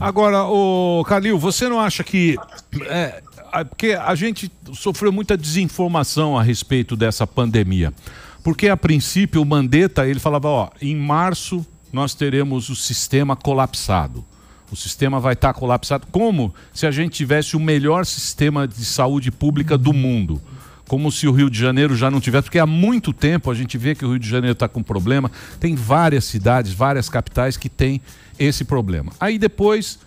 Agora, o Kalil, você não acha que... porque a gente sofreu muita desinformação a respeito dessa pandemia. Porque, a princípio, o Mandetta, ele falava, ó, em março nós teremos o sistema colapsado. O sistema vai estar colapsado, como se a gente tivesse o melhor sistema de saúde pública do mundo. Como se o Rio de Janeiro já não tivesse, porque há muito tempo a gente vê que o Rio de Janeiro está com problema. Tem várias cidades, várias capitais que têm esse problema. Aí depois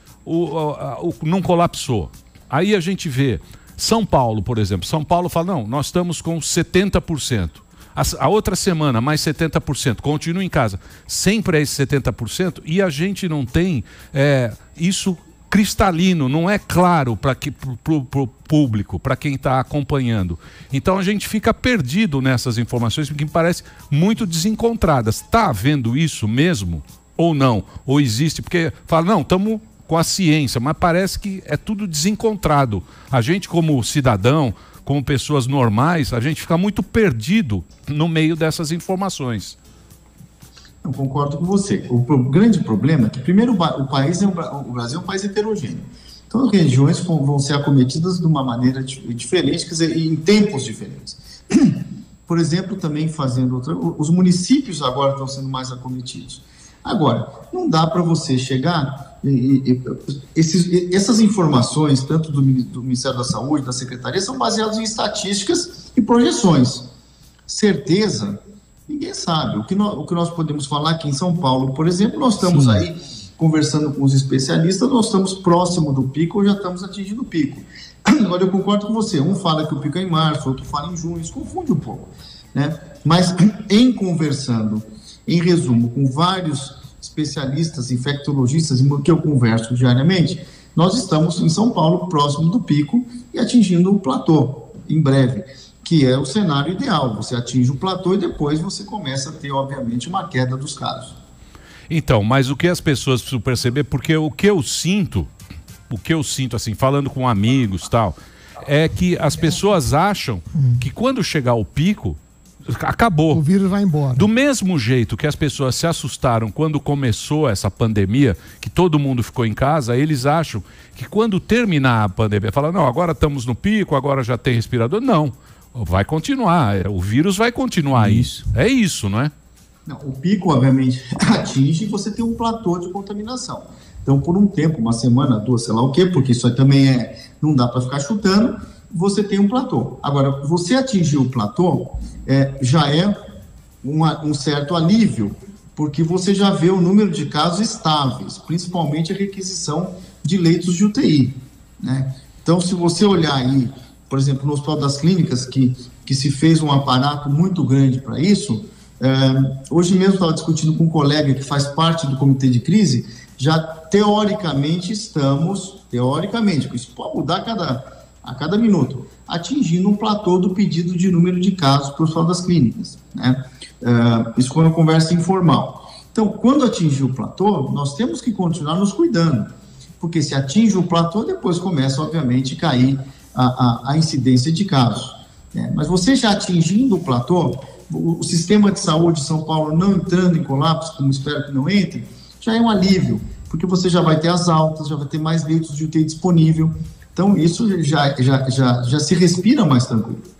não colapsou. Aí a gente vê São Paulo, por exemplo. São Paulo fala, não, nós estamos com 70%. A outra semana, mais 70%. Continua em casa. Sempre é esse 70%. E a gente não tem isso cristalino, não é claro para o público, para quem está acompanhando. Então a gente fica perdido nessas informações, porque me parece muito desencontradas. Está havendo isso mesmo ou não? Ou existe? Porque fala, não, estamos com a ciência, mas parece que é tudo desencontrado. A gente, como cidadão, como pessoas normais, a gente fica muito perdido no meio dessas informações. Eu concordo com você. O grande problema é que, primeiro, o Brasil é um país heterogêneo. Então, as regiões vão ser acometidas de uma maneira diferente, quer dizer, em tempos diferentes. Por exemplo, também fazendo outra... Os municípios agora estão sendo mais acometidos. Agora, não dá para você chegar... essas informações, tanto do Ministério da Saúde, da Secretaria, são baseadas em estatísticas e projeções. Certeza... Ninguém sabe. O que nós podemos falar aqui em São Paulo, por exemplo, nós estamos Sim. aí conversando com os especialistas, nós estamos próximo do pico ou já estamos atingindo o pico. Agora, eu concordo com você. Um fala que o pico é em março, outro fala em junho. Isso confunde um pouco, né? Mas, conversando, em resumo, com vários especialistas, infectologistas, que eu converso diariamente, nós estamos em São Paulo próximo do pico e atingindo o platô em breve, que é o cenário ideal. Você atinge o platô e depois você começa a ter, obviamente, uma queda dos casos. Então, mas o que as pessoas precisam perceber, porque o que eu sinto, assim, falando com amigos e tal, é que as pessoas acham que quando chegar o pico, acabou. O vírus vai embora. Do mesmo jeito que as pessoas se assustaram quando começou essa pandemia, que todo mundo ficou em casa, eles acham que quando terminar a pandemia, falam, não, agora estamos no pico, agora já tem respirador. Não. Vai continuar, o vírus vai continuar isso. É isso, não é? Não, o pico, obviamente, atinge e você tem um platô de contaminação. Então, por um tempo, uma semana, duas, sei lá o quê, porque isso aí também não dá para ficar chutando, você tem um platô. Agora, você atingir o platô já é um certo alívio, porque você já vê o número de casos estáveis, principalmente a requisição de leitos de UTI, né? Então, se você olhar aí, por exemplo, no Hospital das Clínicas, que se fez um aparato muito grande para isso, hoje mesmo estava discutindo com um colega que faz parte do Comitê de Crise, já teoricamente teoricamente, isso pode mudar a cada minuto, atingindo um platô do pedido de número de casos para o Hospital das Clínicas, né? Isso foi uma conversa informal. Então, quando atingir o platô, nós temos que continuar nos cuidando, porque se atinge o platô, depois começa, obviamente, a cair a incidência de casos, né? Mas você já atingindo o platô, o sistema de saúde de São Paulo não entrando em colapso, como espero que não entre, já é um alívio, porque você já vai ter as altas, já vai ter mais leitos de UTI disponível, então isso já se respira mais tranquilo.